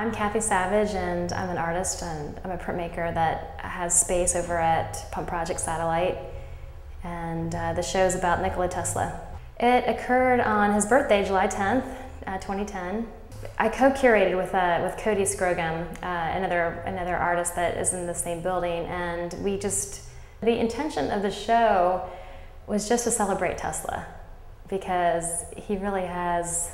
I'm Cathy Savage, and I'm an artist and I'm a printmaker that has space over at Pump Project Satellite, and the show's about Nikola Tesla. It occurred on his birthday, July 10th, 2010. I co-curated with Cody Scrogum, another artist that is in the same building, and we just, the intention of the show was just to celebrate Tesla, because he really has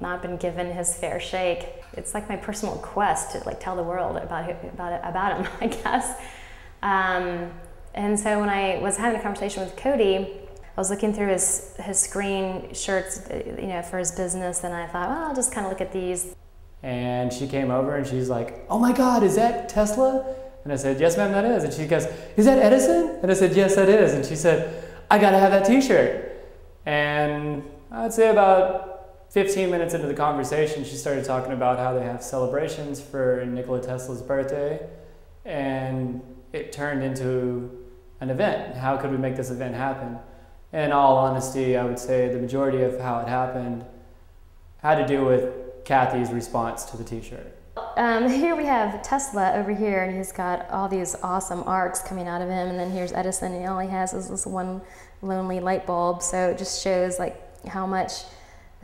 not been given his fair shake. It's like my personal quest to like tell the world about him, I guess. And so when I was having a conversation with Cody, I was looking through his screen shirts, you know, for his business, and I thought, well, I'll just kind of look at these. And she came over and she's like, "Oh my God, is that Tesla?" And I said, "Yes, ma'am, that is." And she goes, "Is that Edison?" And I said, "Yes, that is." And she said, "I gotta have that T-shirt." And I'd say about 15 minutes into the conversation, she started talking about how they have celebrations for Nikola Tesla's birthday, and it turned into an event. How could we make this event happen? In all honesty, I would say the majority of how it happened had to do with Cathy's response to the T-shirt. Here we have Tesla over here, and he's got all these awesome arcs coming out of him, and then here's Edison, and all he has is this one lonely light bulb, so it just shows like how much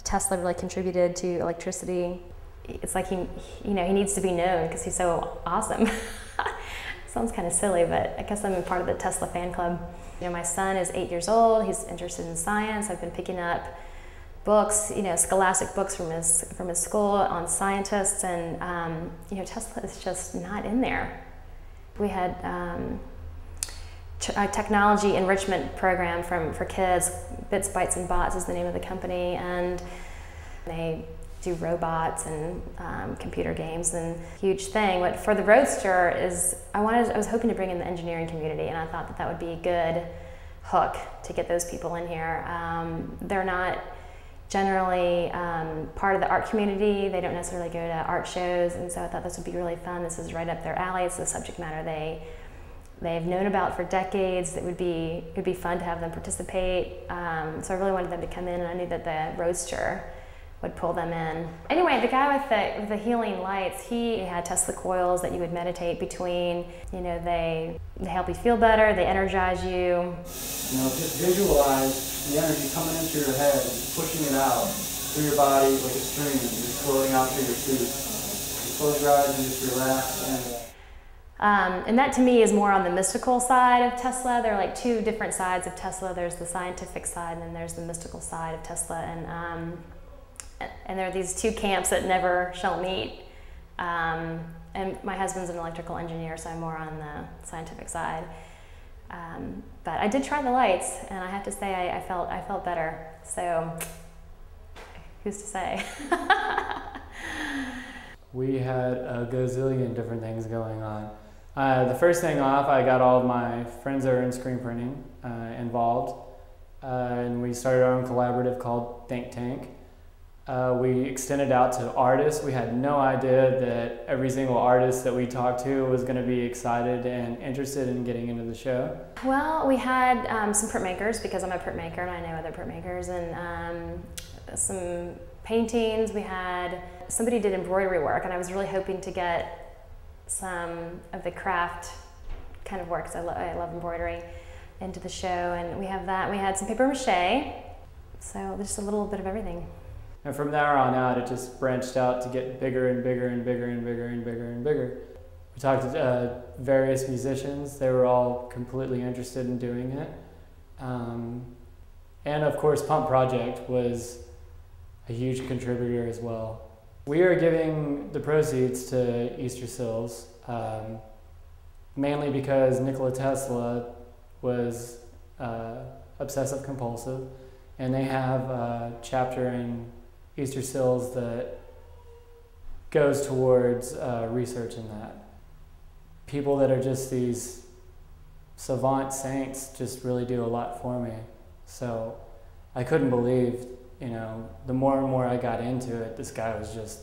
Tesla really contributed to electricity. It's like he needs to be known because he's so awesome. Sounds kind of silly, but I guess I'm a part of the Tesla fan club. You know, my son is 8 years old. He's interested in science. I've been picking up books, you know, scholastic books from his school on scientists, and you know, Tesla is just not in there. We had a technology enrichment program for kids. Bits, Bytes and Bots is the name of the company, and they do robots and computer games, and huge thing. But for the Roadster is, I was hoping to bring in the engineering community, and I thought that that would be a good hook to get those people in here. They're not generally part of the art community. They don't necessarily go to art shows, and so I thought this would be really fun. This is right up their alley. It's the subject matter they've known about for decades. It would be fun to have them participate. So I really wanted them to come in, and I knew that the Roadster would pull them in. Anyway, the guy with the healing lights, he had Tesla coils that you would meditate between. You know, they help you feel better, they energize you. You know, just visualize the energy coming into your head and pushing it out through your body like a stream, just floating out through your feet. You close your eyes and just relax. And that to me is more on the mystical side of Tesla. There are like two different sides of Tesla. There's the scientific side, and then there's the mystical side of Tesla. And there are these two camps that never shall meet. And my husband's an electrical engineer, so I'm more on the scientific side. But I did try the lights, and I have to say I felt better. So who's to say? We had a gazillion different things going on. The first thing off, I got all of my friends that are in screen printing involved, and we started our own collaborative called Think Tank. We extended out to artists. We had no idea that every single artist that we talked to was going to be excited and interested in getting into the show. Well, we had some printmakers, because I'm a printmaker and I know other printmakers, and some paintings. We had somebody did embroidery work, and I was really hoping to get some of the craft kind of work, because I love embroidery, into the show, and we have that. We had some papier-mâché, so just a little bit of everything. And from there on out, it just branched out to get bigger and bigger and bigger and bigger and bigger and bigger. We talked to various musicians. They were all completely interested in doing it. And of course, Pump Project was a huge contributor as well. We are giving the proceeds to Easterseals, mainly because Nikola Tesla was obsessive compulsive, and they have a chapter in Easterseals that goes towards research in that. People that are just these savant saints just really do a lot for me. So I couldn't believe, you know, the more and more I got into it, this guy was just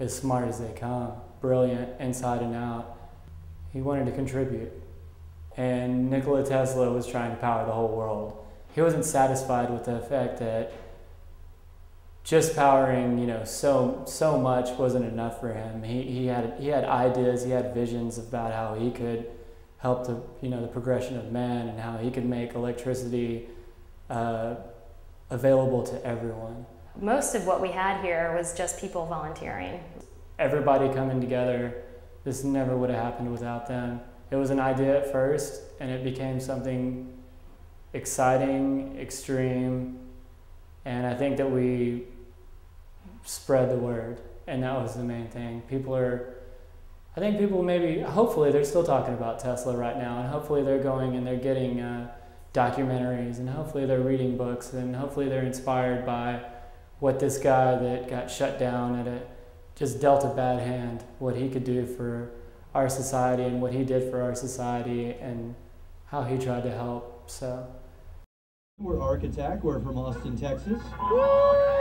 as smart as they come, brilliant inside and out. He wanted to contribute. And Nikola Tesla was trying to power the whole world. He wasn't satisfied with the fact that just powering, you know, so much wasn't enough for him. He had ideas, he had visions about how he could help the, you know, the progression of man, and how he could make electricity available to everyone. Most of what we had here was just people volunteering. Everybody coming together. This never would have happened without them. It was an idea at first, and it became something exciting, extreme, and I think that we spread the word, and that was the main thing. People are, I think people maybe, hopefully they're still talking about Tesla right now, and hopefully they're going and they're getting documentaries, and hopefully they're reading books, and hopefully they're inspired by what this guy that got shut down at it just dealt a bad hand, what he could do for our society and what he did for our society and how he tried to help, so. We're Architect, we're from Austin, Texas. Woo!